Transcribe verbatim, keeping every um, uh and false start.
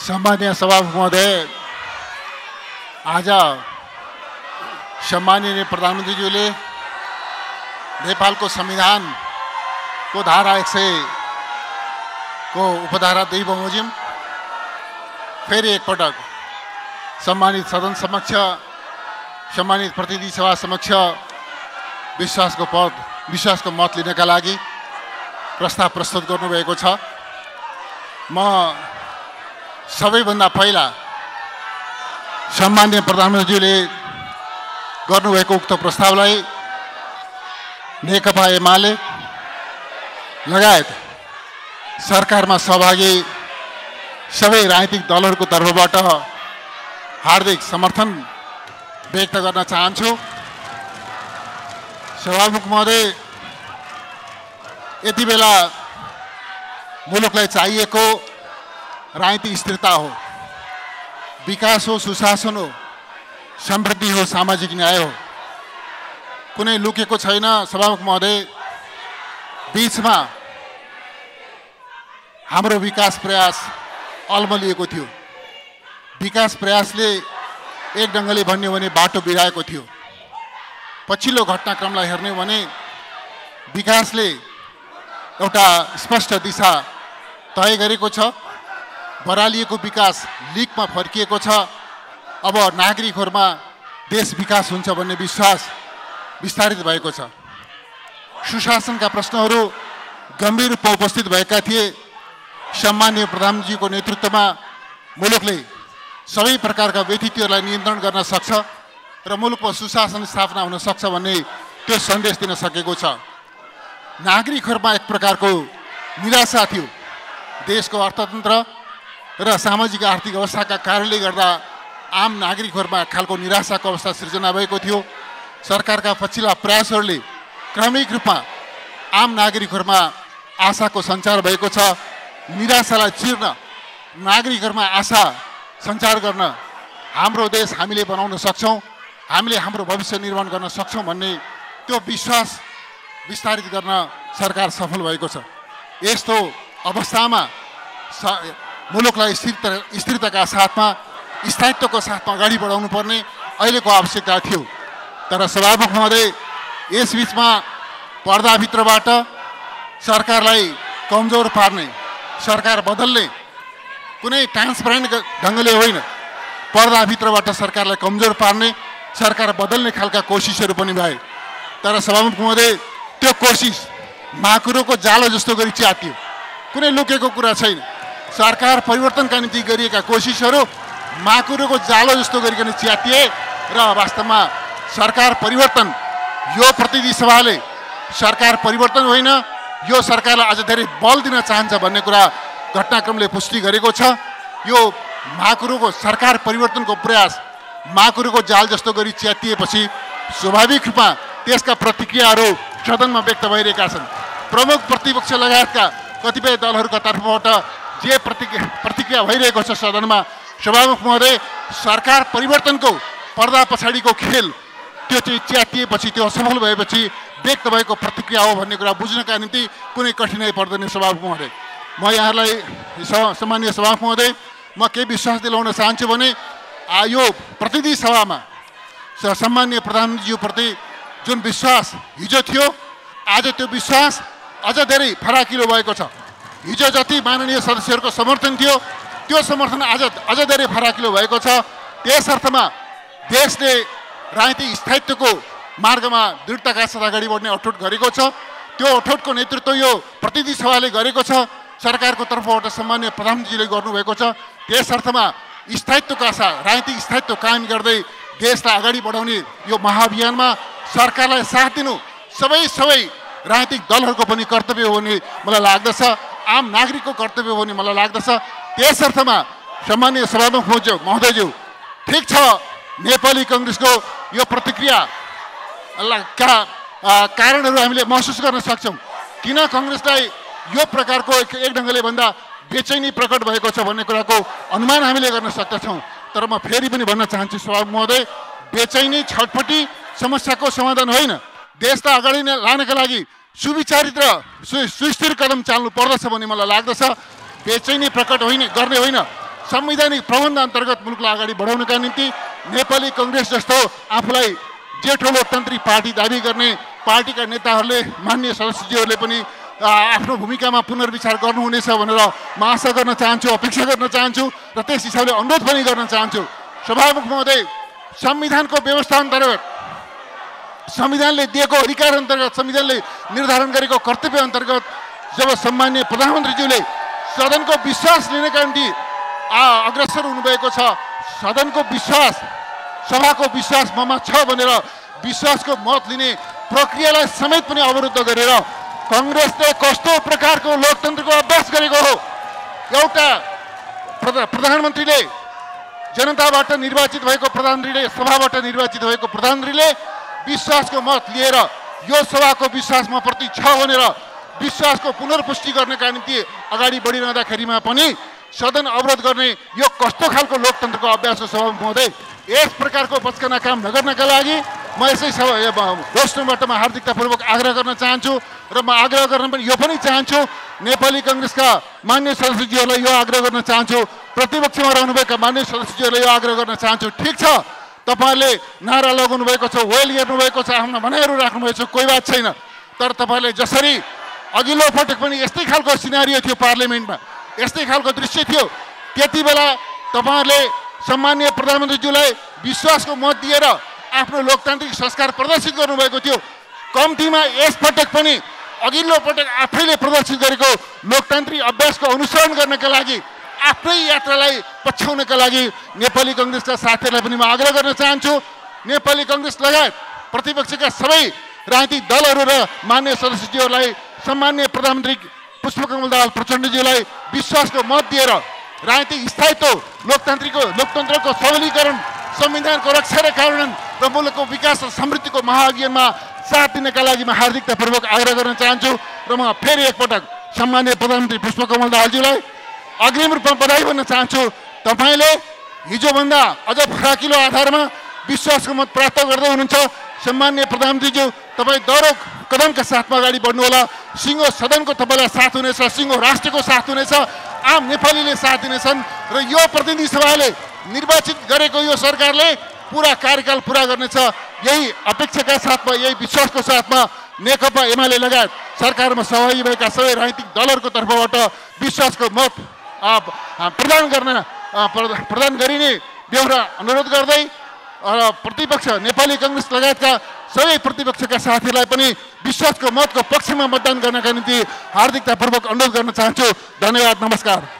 सन्मान्य सभामुख महोदय, आज सम्माननीय प्रधानमन्त्रीज्यूले नेपालको संविधानको धारा एक सौ को उपधारा दुई बमोजिम फेरि एकपटक सम्मानित सदन समक्ष, सम्मानित प्रतिनिधि सभा समक्ष विश्वासको पद विश्वासको मत लिनका लागि प्रस्ताव प्रस्तुत गर्नुभएको छ। म सबैभन्दा पहिला सम्माननीय प्रधानमन्त्रीज्यूले गर्नुभएको उक्त प्रस्तावलाई नेकपा एमाले लगायत सरकारमा सहभागी सबै राजनीतिक दलहरूको तर्फबाट हार्दिक समर्थन व्यक्त गर्न चाहन्छु। सभामुख महोदय, यति बेला मुलुकलाई चाहिएको राजनीतिक स्थिरता हो, विकास हो, सुशासन हो, समृद्धि हो, सामाजिक न्याय हो, कुनै लुकेको छैन। सभामुख महोदय, बीचमा हाम्रो विकास प्रयास अल्मलिएको थियो, विकास प्रयासले एक ढङ्गले भन्यो भने बाटो बिगाएको थियो। पछिल्लो घटनाक्रमलाई हेर्ने भने विकासले एउटा स्पष्ट दिशा तय गरेको छ, बरालिएको विकास लिकमा फर्किएको छ। अब नागरिकहरूमा देश विकास हुन्छ भन्ने विश्वास विस्तारित भएको छ। सुशासनका प्रश्नहरू गम्भीर रूपमा उपस्थित भएका थिए। सम्माननीय प्रधानमन्त्रीज्यूको नेतृत्वमा मुलुकले सबै प्रकारका व्यतिथिहरूलाई नियन्त्रण गर्न सक्छ र मुलुकमा सुशासन स्थापना हुन सक्छ भन्ने त्यो सन्देश दिन सकेको छ। नागरिकहरूमा एक प्रकारको निराशा थियो, देशको अर्थतन्त्र र सामाजिक आर्थिक अवस्थाका कारणले गर्दा आम नागरिकहरूमा एक खालको निराशाको अवस्था सिर्जना भएको थियो। सरकारका पछिल्ला प्रयासहरूले क्रमिक रूपमा आम नागरिकहरूमा आशाको सञ्चार भएको छ। निराशालाई चिर्न, नागरिकहरूमा आशा सञ्चार गर्न हाम्रो देश हामीले बनाउन सक्छौँ, हामीले हाम्रो भविष्य निर्माण गर्न सक्छौँ भन्ने त्यो विश्वास विस्तारित गर्न सरकार सफल भएको छ। यस्तो अवस्थामा मुलुकलाई स्थिरता स्थिरताका साथमा, स्थायित्वको साथमा अगाडि बढाउनु पर्ने अहिलेको आवश्यकता थियो। तर सभामुख महोदय, यस बिचमा पर्दाभित्रबाट सरकारलाई कमजोर पार्ने, सरकार बदल्ने कुनै ट्रान्सपरेन्ट ढङ्गले होइन, पर्दाभित्रबाट सरकारलाई कमजोर पार्ने, सरकार बदल्ने खालका कोसिसहरू पनि भए। तर सभामुख महोदय, त्यो कोसिस माकुरोको जालो जस्तो गरी च्यातियो, कुनै लुकेको कुरा छैन। सरकार परिवर्तनका निम्ति गरिएका कोसिसहरू माकुरोको जालो जस्तो गरिकन च्यातिए र वास्तवमा सरकार परिवर्तन, यो प्रतिनिधि सभाले सरकार परिवर्तन होइन, यो सरकारलाई अझ धेरै बल दिन चाहन्छ भन्ने कुरा घटनाक्रमले पुष्टि गरेको छ। यो महाकुरोको सरकार परिवर्तनको प्रयास महाकुरोको जाल जस्तो गरी च्यातिएपछि स्वाभाविक रूपमा त्यसका प्रतिक्रियाहरू सदनमा व्यक्त भइरहेका छन्। प्रमुख प्रतिपक्ष लगायतका कतिपय दलहरूका तर्फबाट जे प्रतिक्रिया प्रतिक्रिया भइरहेको छ सदनमा, सभामुख महोदय, सरकार परिवर्तनको पर्दा पछाडिको खेल त्यो चाहिँ च्यातिएपछि, त्यो असफल भएपछि व्यक्त भएको प्रतिक्रिया हो भन्ने कुरा बुझ्नका निम्ति कुनै कठिनाइ पर्दैन। सभामुख महोदय, म यहाँलाई सम्माननीय सभामुख महोदय, म के विश्वास दिलाउन चाहन्छु भने यो प्रतिनिधि सभामा सम्माननीय प्रधानमन्त्रीज्यूप्रति जुन विश्वास हिजो थियो, आज त्यो विश्वास अझ धेरै फराकिलो भएको छ। हिजो जति माननीय सदस्यहरूको समर्थन थियो, त्यो समर्थन आज अझ धेरै फराकिलो भएको छ। त्यस अर्थमा देशले राजनीतिक स्थायित्वको मार्गमा दृढताका साथ अगाडि बढ्ने अठोट गरेको छ। त्यो अठोटको नेतृत्व यो प्रतिनिधि सभाले गरेको छ, सरकारको तर्फबाट सम्माननीय प्रधानमन्त्रीजीले गर्नुभएको छ। त्यस अर्थमा स्थायित्वका साथ, राजनीतिक स्थायित्व कायम गर्दै देशलाई अगाडि बढाउने यो महाअभियानमा सरकारलाई साथ दिनु सबै सबै राजनीतिक दलहरूको पनि कर्तव्य हो भने मलाई लाग्दछ, आम नागरिकको कर्तव्य हो भने मलाई लाग्दछ। त्यस अर्थमा सम्माननीय सभामुख महोदयज्यू, ठिक छ, नेपाली काङ्ग्रेसको यो प्रतिक्रिया का कारणहरू हामीले महसुस गर्न सक्छौँ, किन काङ्ग्रेसलाई यो प्रकारको एक एक ढङ्गले भन्दा बेचैनी प्रकट भएको छ भन्ने कुराको अनुमान हामीले गर्न सक्दछौँ। तर म फेरि पनि भन्न चाहन्छु सभामुख महोदय, बेचैनी, छटपटी समस्याको समाधान होइन। देशलाई अगाडि लानका लागि सुविचारित र सुस्थिर कदम चाल्नु पर्दछ भन्ने मलाई लाग्दछ। बेचैनी प्रकट होइन गर्ने होइन, संवैधानिक प्रबंध अंतर्गत मुलुक अगाडि बढाउनका निम्ति नेपाली कांग्रेस जस्तो आफूलाई जेठो लोकतान्त्रिक पार्टी दाबी गर्ने पार्टीका नेताहरूले मान्य सदस्यजीहरूले पनि आफ्नो भूमिकामा पुनर्विचार गर्नुहुनेछ भनेर म आशा गर्न चाहन्छु, अपेक्षा गर्न चाहन्छु र त्यस हिसाबले अनुरोध पनि गर्न चाहन्छु। सभामुख महोदय, संविधानको व्यवस्था अंतर्गत संविधानले दिएको अधिकार अंतर्गत संविधानले निर्धारण गरेको कर्तव्य अंतर्गत जब सम्माननीय प्रधानमन्त्रीज्यूले सदन को विश्वास लिने का निम्ति अग्रसर हुनुभएको छ, सदन को विश्वास सभा को विश्वास ममा छ भनेर विश्वास को मत लिने प्रक्रियालाई समेत पनि अवरुद्ध गरेर कांग्रेसले कस्तो प्रकार को लोकतंत्र को अभ्यास गरेको हो। एउटा प्रधानमन्त्रीले जनताबाट निर्वाचित भएको प्रधानमन्त्रीले सभाबाट निर्वाचित भएको प्रधानमन्त्रीले विश्वास को मत लिएर यो सभा को विश्वास म प्रति छ भनेर विश्वास को पुनर्पुष्टि गर्नका निम्ति अगाडि बढिरहँदाखेरिमा पनि सदन अवरोध गर्ने यो कस्तो खालको लोकतन्त्रको अभ्यास हो सभामुख महोदय। यस प्रकारको बचकाना काम नगर्नका लागि म यसै दोस्रोबाट म हार्दिकतापूर्वक आग्रह गर्न चाहन्छु र म आग्रह गर्न पनि यो पनि चाहन्छु, नेपाली कांग्रेसका मान्य सदस्यजीहरूलाई यो आग्रह गर्न चाहन्छु, प्रतिपक्षमा रहनुभएका मान्य सदस्यजीहरूलाई यो आग्रह गर्न चाहन्छु। ठिक छ, तपाईले नारा लगाउनु भएको छ, वेल हेर्नु भएको छ, आफ्ना भनाइहरू राख्नु भएको छ, कोही बात छैन, तर तपाईले जसरी अघिल्लो पटक पनि यस्तै खालको सिनारियो थियो, पार्लियामेन्टमा यस्तै खालको दृश्य थियो, त्यति बेला तपाईले सम्माननीय प्रधानमन्त्रीज्यूलाई विश्वासको मत दिएर आफ्नो लोकतान्त्रिक संस्कार प्रदर्शित गर्नुभएको थियो। कम्तीमा यस पटक पनि अघिल्लो पटक आफैले प्रदर्शित गरेको लोकतान्त्रिक अभ्यासको अनुसरण गर्नका लागि आफ्नै यात्रालाई पछ्याउनका लागि नेपाली कांग्रेसका साथीहरूलाई पनि म आग्रह गर्न चाहन्छु। नेपाली कांग्रेस लगायत प्रतिपक्षका सबै राजनीतिक दलहरू र मान्य सदस्यजीहरूलाई सम्माननीय प्रधानमन्त्री पुष्पकमल दाहाल प्रचण्डजीलाई विश्वासको मत दिएर राजनीतिक स्थायित्व, लोकतान्त्रिकको लोकतन्त्रको सबलीकरण, संविधानको रक्षा र कार्यान्वयन र मुलुकको विकास र समृद्धिको महाअभियानमा साथ दिनका लागि म हार्दिकतापूर्वक आग्रह गर्न चाहन्छु र म फेरि एकपटक सम्माननीय प्रधानमन्त्री पुष्पकमल दाहालजीलाई अग्रिम रूपमा बधाई भन्न चाहन्छु। तपाईले हिजोभन्दा अझ फराकिलो आधारमा विश्वासको मत प्राप्त गर्दै हुनुहुन्छ। सम्माननीय प्रधानमन्त्रीज्यू, तपाईँ दरो कदमका साथमा अगाडि बढ्नुहोला। सिङ्गो सदनको तपाईँलाई साथ हुनेछ, सिङ्गो राष्ट्रको साथ हुनेछ, आम नेपालीले साथ दिनेछन् र यो प्रतिनिधि सभाले निर्वाचित गरेको यो सरकारले पुरा कार्यकाल पुरा गर्नेछ। यही अपेक्षाका साथमा, यही विश्वासको साथमा नेकपा एमाले लगायत सरकारमा सहभागी भएका सबै राजनीतिक दलहरूको तर्फबाट विश्वासको मत प्रदान गर्न प्रदान गरिने बेहोरा अनुरोध गर्दै प्रतिपक्ष नेपाली कांग्रेस लगायतका सबै प्रतिपक्षका साथीहरूलाई पनि विश्वासको मतको पक्षमा मतदान गर्नका निम्ति हार्दिकतापूर्वक अनुरोध गर्न चाहन्छु। धन्यवाद, नमस्कार।